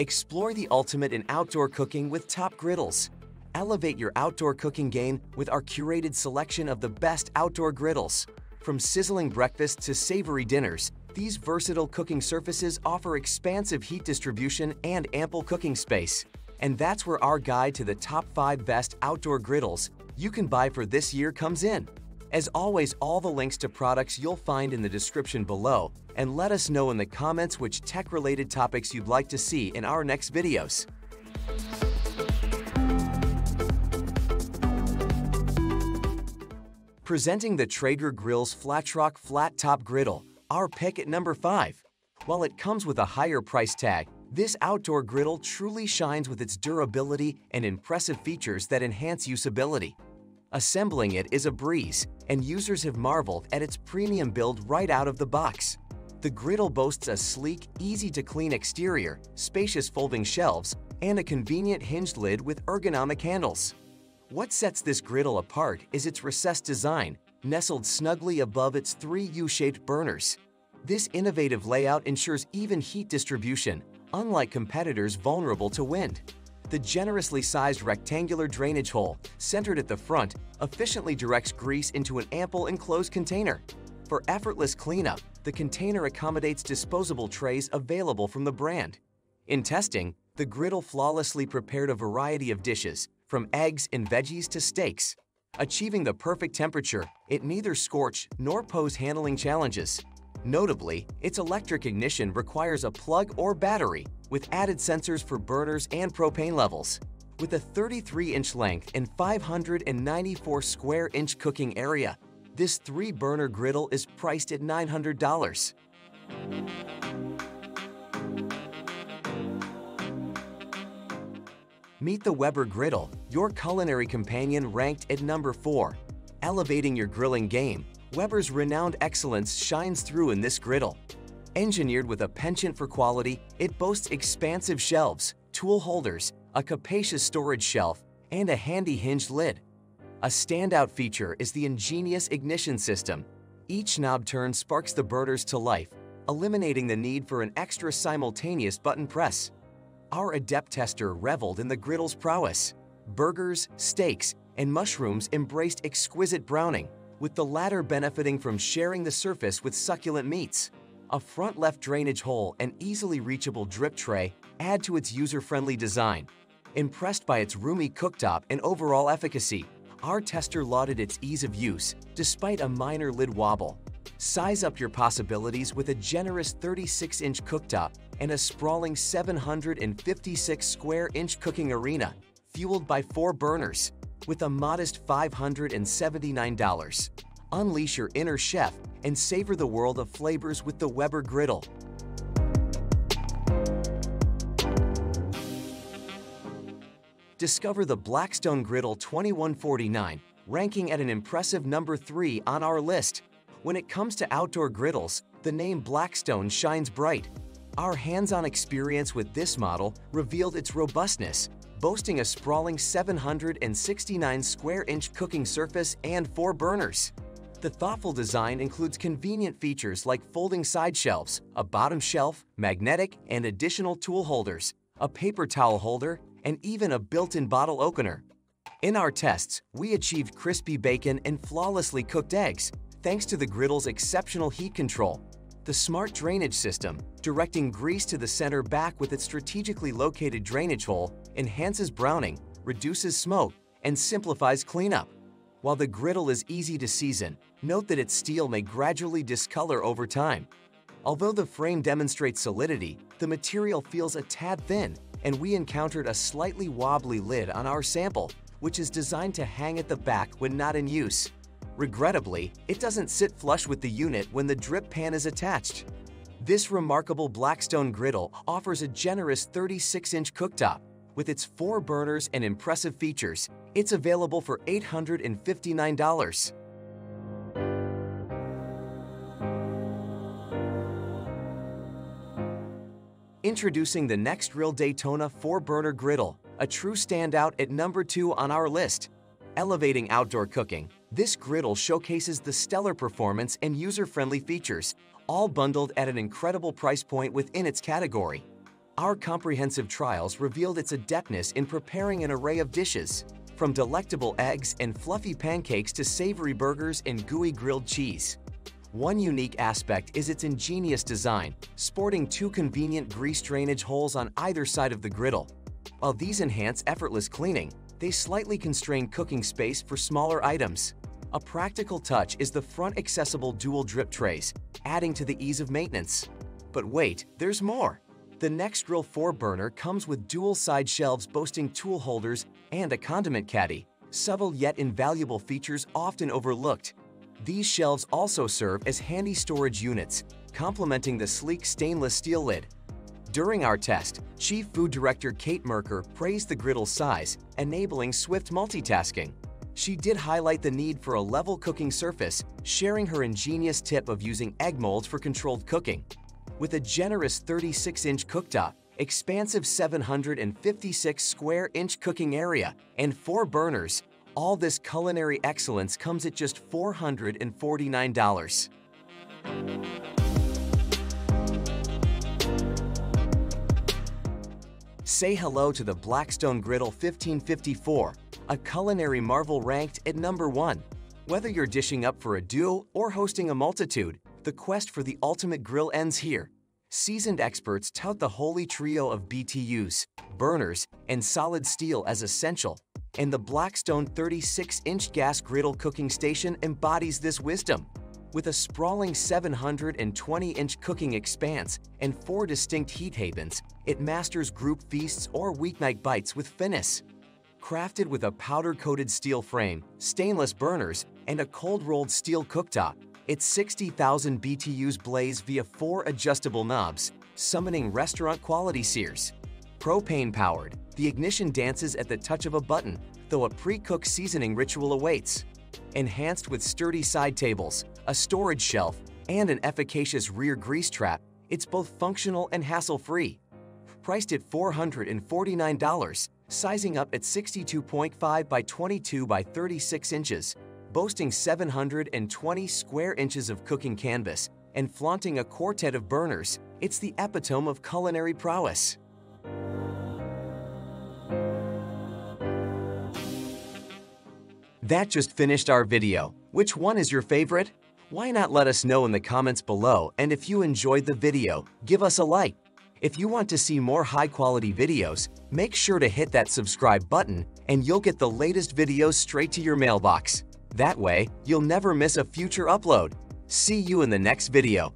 Explore the ultimate in outdoor cooking with Top Griddles. Elevate your outdoor cooking game with our curated selection of the best outdoor griddles. From sizzling breakfasts to savory dinners, these versatile cooking surfaces offer expansive heat distribution and ample cooking space. And that's where our guide to the top 5 best outdoor griddles you can buy for this year comes in. As always, all the links to products you'll find in the description below, and let us know in the comments which tech-related topics you'd like to see in our next videos. Presenting the Traeger Grills Flatrock Flat Top Griddle, our pick at number 5. While it comes with a higher price tag, this outdoor griddle truly shines with its durability and impressive features that enhance usability. Assembling it is a breeze, and users have marveled at its premium build right out of the box. The griddle boasts a sleek, easy-to-clean exterior, spacious folding shelves, and a convenient hinged lid with ergonomic handles. What sets this griddle apart is its recessed design, nestled snugly above its 3 U-shaped burners. This innovative layout ensures even heat distribution, unlike competitors vulnerable to wind. The generously sized rectangular drainage hole, centered at the front, efficiently directs grease into an ample enclosed container. For effortless cleanup, the container accommodates disposable trays available from the brand. In testing, the griddle flawlessly prepared a variety of dishes, from eggs and veggies to steaks. Achieving the perfect temperature, it neither scorched nor posed handling challenges. Notably, its electric ignition requires a plug or battery, with added sensors for burners and propane levels. With a 33-inch length and 594 square inch cooking area, this 3-burner griddle is priced at $900. Meet the Weber Griddle, your culinary companion, ranked at number 4. Elevating your grilling game, Weber's renowned excellence shines through in this griddle. Engineered with a penchant for quality, it boasts expansive shelves, tool holders, a capacious storage shelf, and a handy hinged lid. A standout feature is the ingenious ignition system. Each knob turn sparks the burners to life, eliminating the need for an extra simultaneous button press. Our adept tester reveled in the griddle's prowess. Burgers, steaks, and mushrooms embraced exquisite browning, with the latter benefiting from sharing the surface with succulent meats. A front left drainage hole and easily reachable drip tray add to its user-friendly design. Impressed by its roomy cooktop and overall efficacy, our tester lauded its ease of use, despite a minor lid wobble. Size up your possibilities with a generous 36-inch cooktop and a sprawling 756 square inch cooking arena, fueled by 4 burners, with a modest $579. Unleash your inner chef and savor the world of flavors with the Weber Griddle. Discover the Blackstone Griddle 2149, ranking at an impressive number 3 on our list. When it comes to outdoor griddles, the name Blackstone shines bright. Our hands-on experience with this model revealed its robustness, boasting a sprawling 769 square inch cooking surface and 4 burners. The thoughtful design includes convenient features like folding side shelves, a bottom shelf, magnetic and additional tool holders, a paper towel holder, and even a built-in bottle opener. In our tests, we achieved crispy bacon and flawlessly cooked eggs, thanks to the griddle's exceptional heat control. The smart drainage system, directing grease to the center back with its strategically located drainage hole, enhances browning, reduces smoke, and simplifies cleanup. While the griddle is easy to season, note that its steel may gradually discolor over time. Although the frame demonstrates solidity, the material feels a tad thin, and we encountered a slightly wobbly lid on our sample, which is designed to hang at the back when not in use. Regrettably, it doesn't sit flush with the unit when the drip pan is attached. This remarkable Blackstone griddle offers a generous 36-inch cooktop. With its 4 burners and impressive features, it's available for $859. Introducing the Nexgrill Daytona 4-burner griddle, a true standout at number 2 on our list. Elevating outdoor cooking, this griddle showcases the stellar performance and user-friendly features, all bundled at an incredible price point within its category. Our comprehensive trials revealed its adeptness in preparing an array of dishes, from delectable eggs and fluffy pancakes to savory burgers and gooey grilled cheese. One unique aspect is its ingenious design, sporting two convenient grease drainage holes on either side of the griddle. While these enhance effortless cleaning, they slightly constrain cooking space for smaller items. A practical touch is the front-accessible dual drip trays, adding to the ease of maintenance. But wait, there's more! The Nexgrill 4-burner comes with dual side shelves boasting tool holders and a condiment caddy, subtle yet invaluable features often overlooked. These shelves also serve as handy storage units, complementing the sleek stainless steel lid. During our test, Chief Food Director Kate Merker praised the griddle's size, enabling swift multitasking. She did highlight the need for a level cooking surface, sharing her ingenious tip of using egg molds for controlled cooking. With a generous 36-inch cooktop, expansive 756-square-inch cooking area, and 4 burners, all this culinary excellence comes at just $449. Say hello to the Blackstone Griddle 1554, a culinary marvel ranked at #1. Whether you're dishing up for a duo or hosting a multitude, the quest for the ultimate grill ends here. Seasoned experts tout the holy trio of BTUs, burners, and solid steel as essential, and the Blackstone 36-inch gas griddle cooking station embodies this wisdom. With a sprawling 720-inch cooking expanse and 4 distinct heat havens, it masters group feasts or weeknight bites with finesse. Crafted with a powder-coated steel frame, stainless burners, and a cold-rolled steel cooktop, its 60,000 BTUs blaze via 4 adjustable knobs, summoning restaurant-quality sears. Propane-powered, the ignition dances at the touch of a button, though a pre-cooked seasoning ritual awaits. Enhanced with sturdy side tables, a storage shelf, and an efficacious rear grease trap, it's both functional and hassle-free. Priced at $449, sizing up at 62.5 by 22 by 36 inches, boasting 720 square inches of cooking canvas, and flaunting a quartet of burners, it's the epitome of culinary prowess. That just finished our video. Which one is your favorite? Why not let us know in the comments below, and if you enjoyed the video, give us a like. If you want to see more high-quality videos, make sure to hit that subscribe button and you'll get the latest videos straight to your mailbox. That way, you'll never miss a future upload. See you in the next video.